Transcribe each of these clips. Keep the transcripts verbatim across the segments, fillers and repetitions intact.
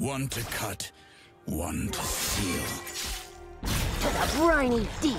One to cut, one to seal. To the briny deep!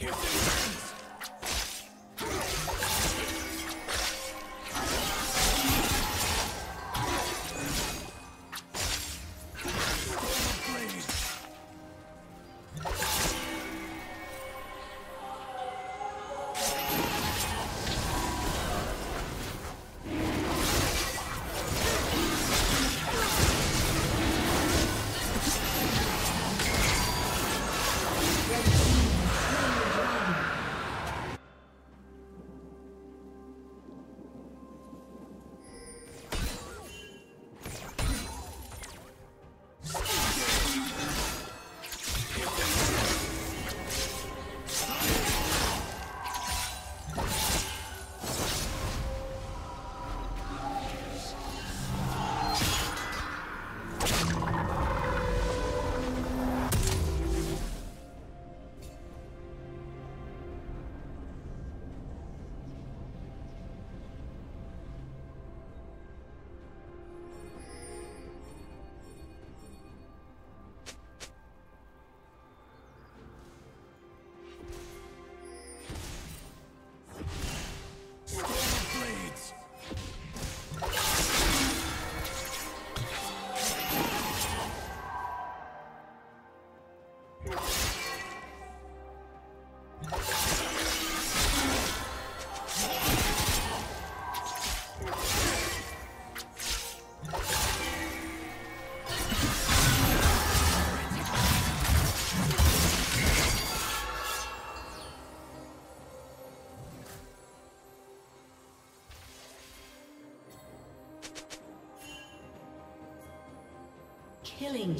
Killing spree. Killing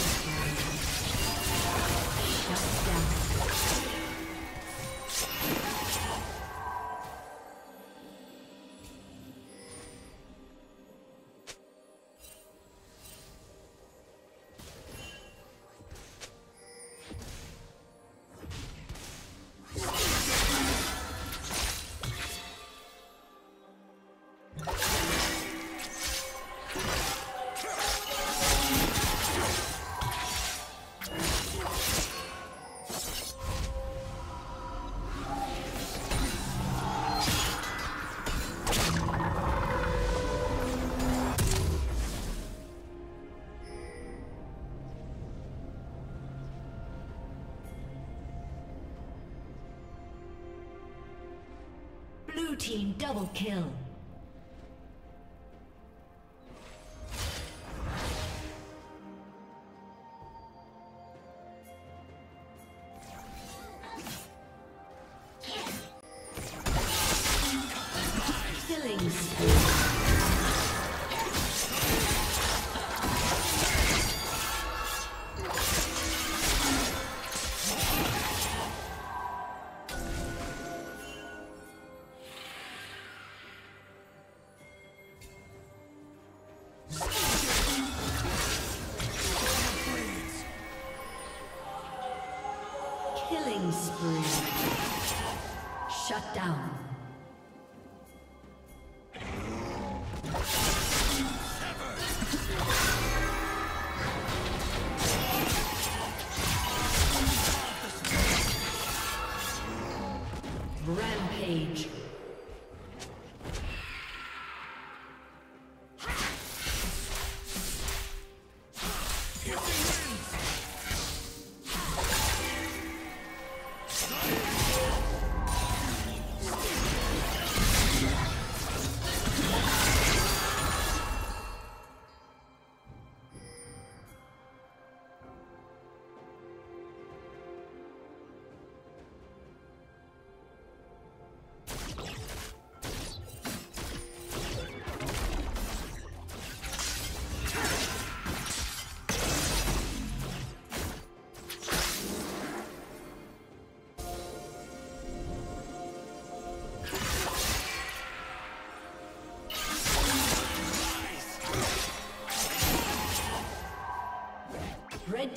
spree. Shut down. Blue team double kill. Killing spree. Shut down. Rampage. Red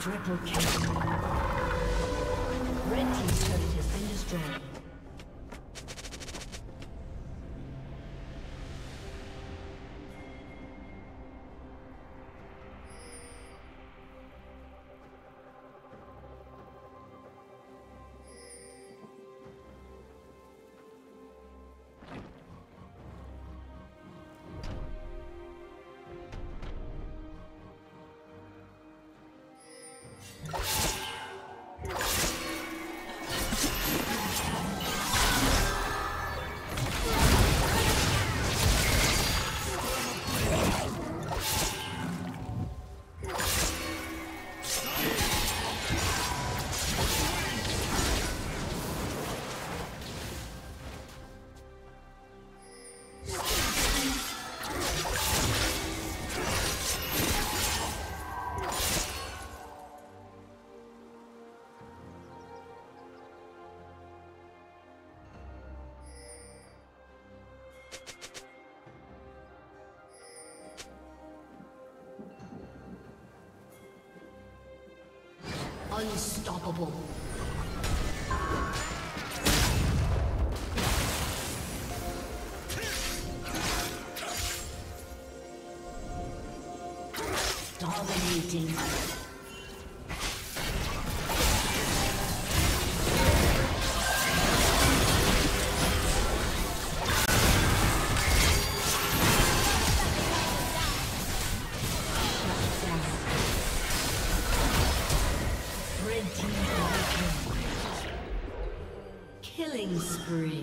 Triple kill. Red team's turret has been destroyed. Unstoppable. Dominating. Killing spree.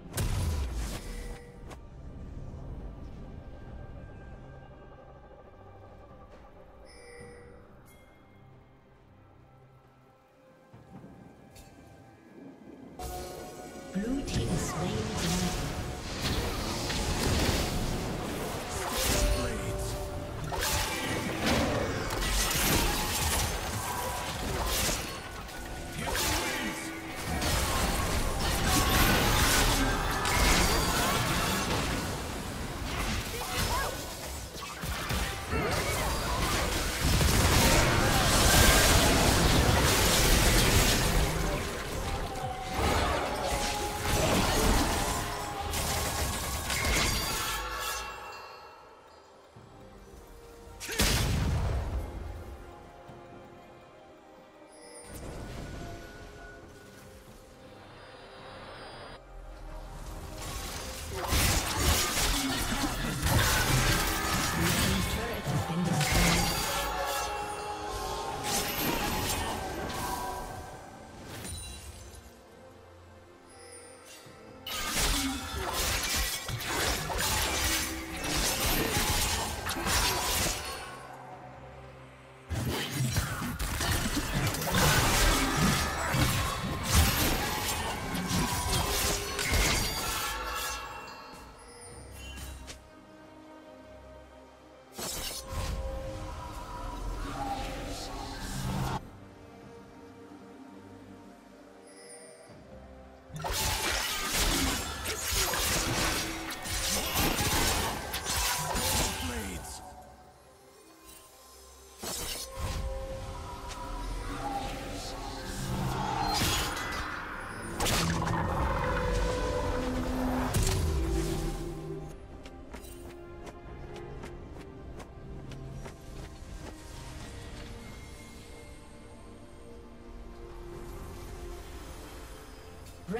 Blue team is slain down.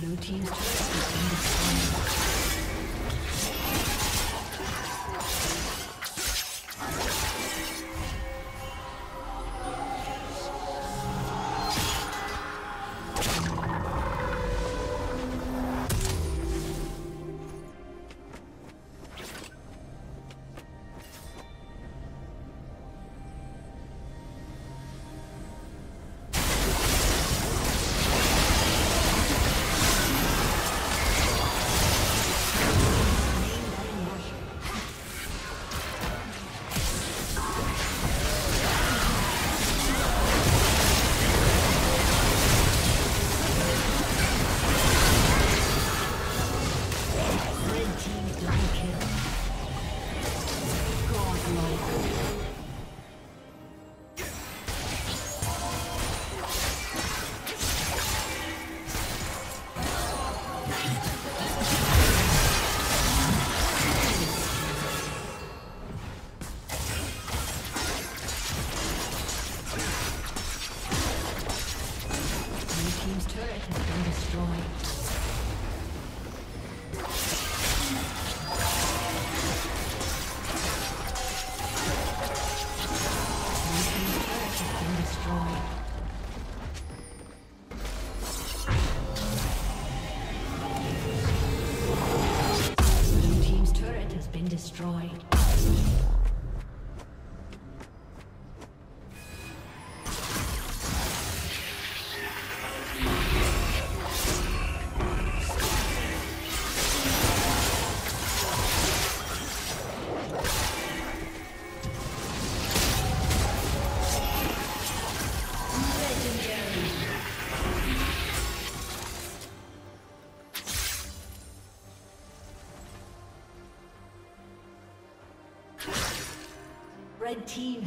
Blue team's turret has been destroyed. Destroyed. Red team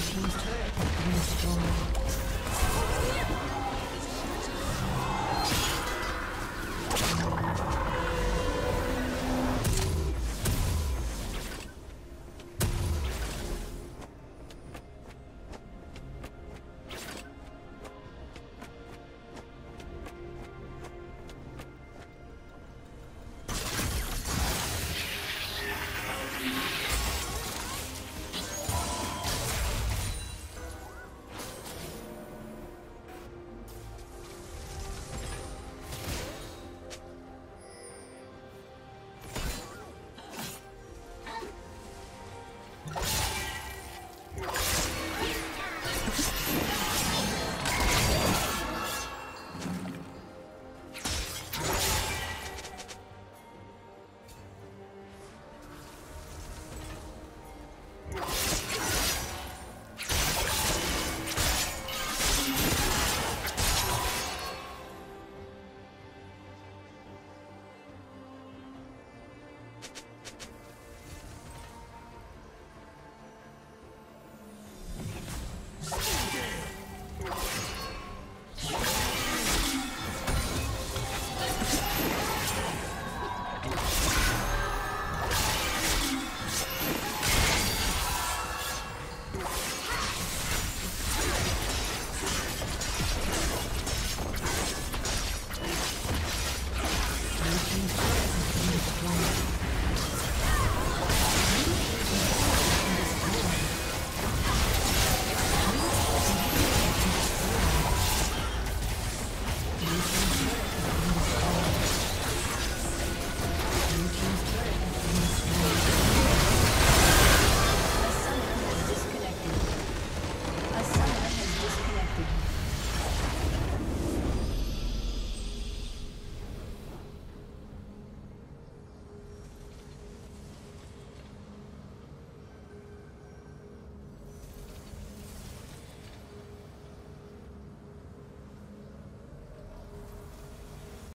He's trying to be strong.